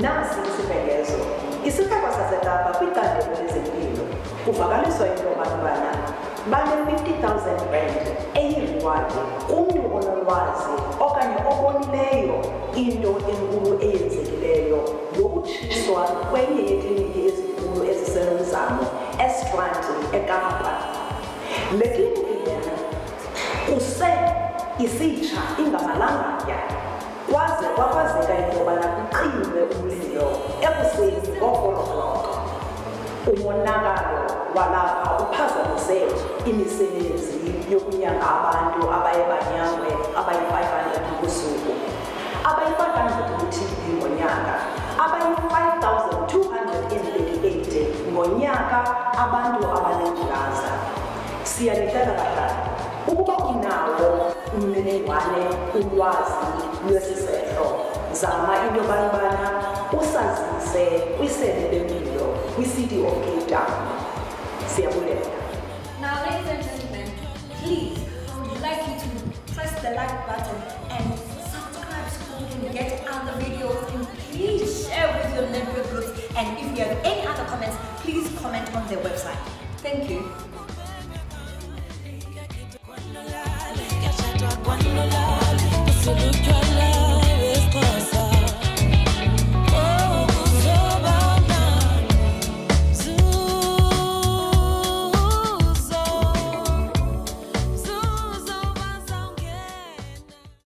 nazi isipengezo isikakwa sasetapa kwi-3 years kuvakaliswa into yokubana bane-R50,000 eyirewadi kumntu onolwazi okanye obonileyo into enkulu eyenzekileyo yokutshiswa kwenye yekliniki ezinkulu eziselomzamo eStrand eKapa. Le kliniki yena use isitsha ingamalanga yayo kwaze kwakwazeka into yokubana kuqiwe umlilo ekuseni ngo-4 o'clock. Umonakalo walapha uphazamise imisebenzi yokunyanga abantu abayebanyangwe abayi-500 kusuku, abayi-500 ku-TB ngonyaka, abayi-5,238 ngonyaka abantu abanengculaza. Siyanicela bahlali ukuba unawo umniningwane ulwazi lwesisehlo, zama into yokubana usazise kwisebe lempilo kwi-City of Cape Town. Siyabulela. Now, ladies and gentlemen, please, I would like you to press the like button and subscribe so you can get other videos, and please share with your network groups, and if you have any other comments, please comment on their website. Thank you.